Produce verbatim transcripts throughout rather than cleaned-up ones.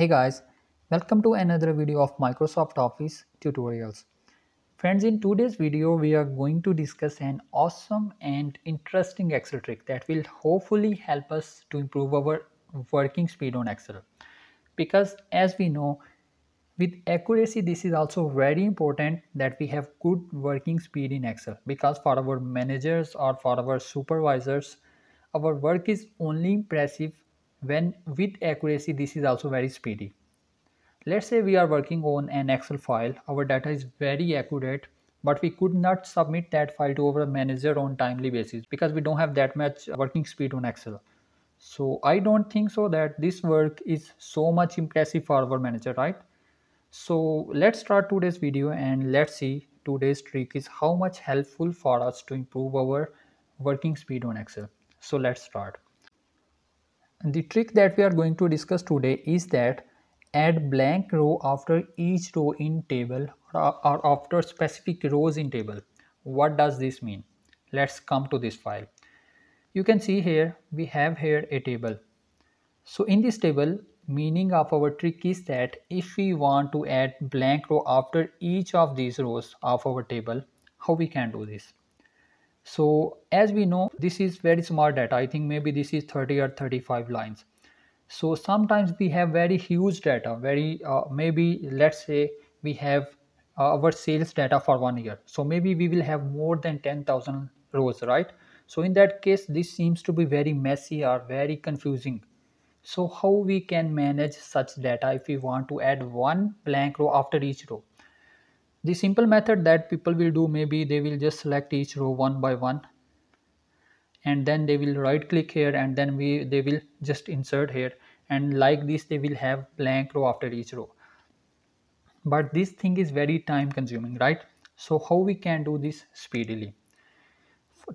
Hey guys, welcome to another video of Microsoft Office Tutorials. Friends, in today's video we are going to discuss an awesome and interesting Excel trick that will hopefully help us to improve our working speed on Excel. Because as we know, with accuracy, this is also very important that we have good working speed in Excel, because for our managers or for our supervisors, our work is only impressive when with accuracy this is also very speedy. Let's say we are working on an Excel file, our data is very accurate, but we could not submit that file to our manager on timely basis because we don't have that much working speed on Excel. So I don't think so that this work is so much impressive for our manager, right? So let's start today's video and let's see today's trick is how much helpful for us to improve our working speed on Excel. So let's start. The trick that we are going to discuss today is that add blank row after each row in table or after specific rows in table. What does this mean? Let's come to this file. You can see here we have here a table. So in this table, meaning of our trick is that if we want to add blank row after each of these rows of our table, how we can do this? So as we know, this is very small data. I think maybe this is thirty or thirty-five lines. So sometimes we have very huge data, very uh, maybe let's say we have uh, our sales data for one year. So maybe we will have more than ten thousand rows, right? So in that case, this seems to be very messy or very confusing. So how we can manage such data if we want to add one blank row after each row? The simple method that people will do, maybe they will just select each row one by one and then they will right click here and then we they will just insert here, and like this they will have blank row after each row. But this thing is very time consuming, right? So how we can do this speedily?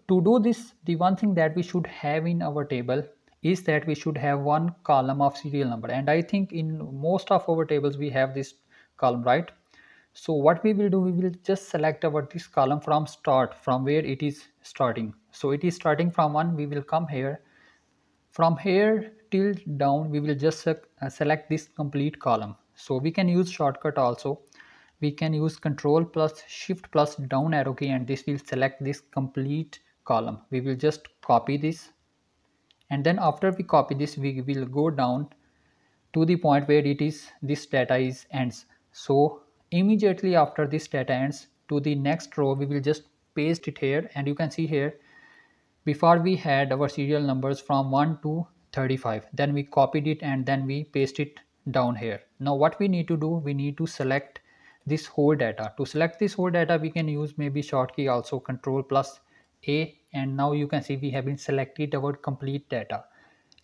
To do this, the one thing that we should have in our table is that we should have one column of serial number, and I think in most of our tables we have this column, right? So what we will do, we will just select our this column from start, from where it is starting. So it is starting from one, we will come here, from here till down we will just select this complete column. So we can use shortcut also, we can use control plus shift plus down arrow key, and this will select this complete column. We will just copy this, and then after we copy this we will go down to the point where it is this data is ends. So immediately after this data ends, to the next row we will just paste it here, and you can see here before we had our serial numbers from one to thirty-five, then we copied it and then we paste it down here. Now what we need to do, we need to select this whole data. To select this whole data we can use maybe short key also, control plus A, and now you can see we have been selected our complete data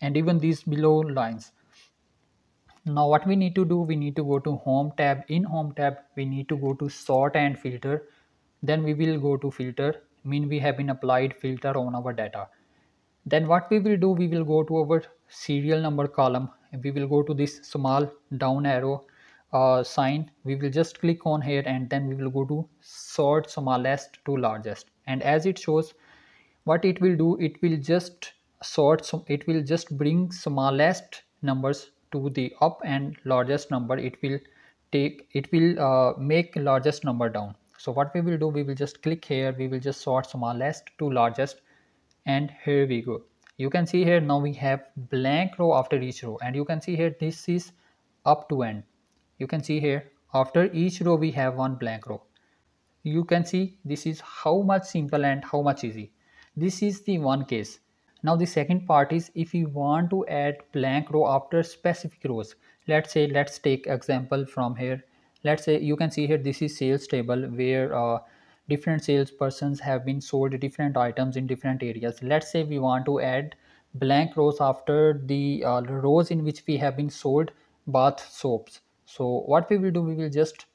and even these below lines. Now what we need to do, we need to go to home tab. In home tab we need to go to sort and filter, then we will go to filter, mean we have been applied filter on our data. Then what we will do, we will go to our serial number column and we will go to this small down arrow uh, sign, we will just click on here and then we will go to sort smallest to largest, and as it shows, what it will do, it will just sort, so it will just bring smallest numbers to the up and largest number it will take, it will uh, make largest number down. So what we will do, we will just click here, we will just sort smallest to largest, and here we go. You can see here now we have blank row after each row, and you can see here this is up to end. You can see here after each row we have one blank row. You can see this is how much simple and how much easy. This is the one case. Now the second part is, if you want to add blank row after specific rows, let's say, let's take example from here. Let's say you can see here this is sales table where uh, different salespersons have been sold different items in different areas. Let's say we want to add blank rows after the uh, rows in which we have been sold bath soaps. So what we will do, we will just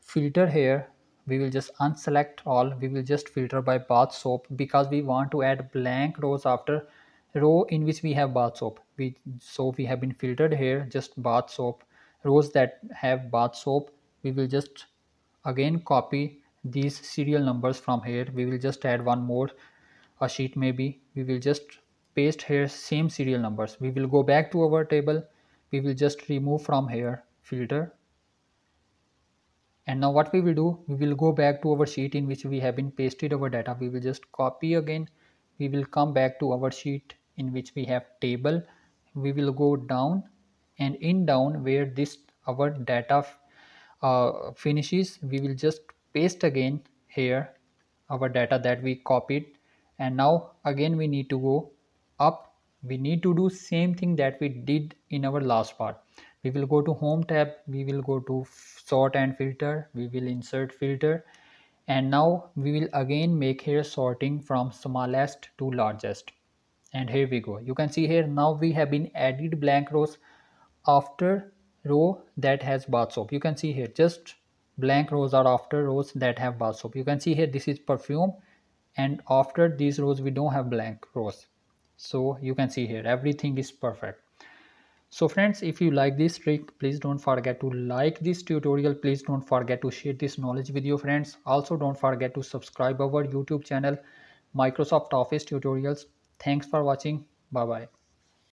filter here. We will just unselect all, we will just filter by bath soap, because we want to add blank rows after row in which we have bath soap. We, so we have been filtered here, just bath soap, rows that have bath soap. We will just again copy these serial numbers from here. We will just add one more a sheet maybe. We will just paste here same serial numbers. We will go back to our table. we will just remove from here filter. And now what we will do, we will go back to our sheet in which we have been pasted our data. We will just copy again. We will come back to our sheet in which we have table. We will go down, and in down where this our data uh, finishes, we will just paste again here our data that we copied. And now again we need to go up. We need to do same thing that we did in our last part. We will go to home tab, we will go to sort and filter, we will insert filter, and now we will again make here sorting from smallest to largest. And here we go. You can see here now we have been added blank rows after row that has bath soap. You can see here just blank rows are after rows that have bath soap. You can see here this is perfume, and after these rows we don't have blank rows. So you can see here everything is perfect. So friends, if you like this trick, please don't forget to like this tutorial. Please don't forget to share this knowledge with your friends. Also don't forget to subscribe our YouTube channel, Microsoft Office Tutorials. Thanks for watching. Bye bye.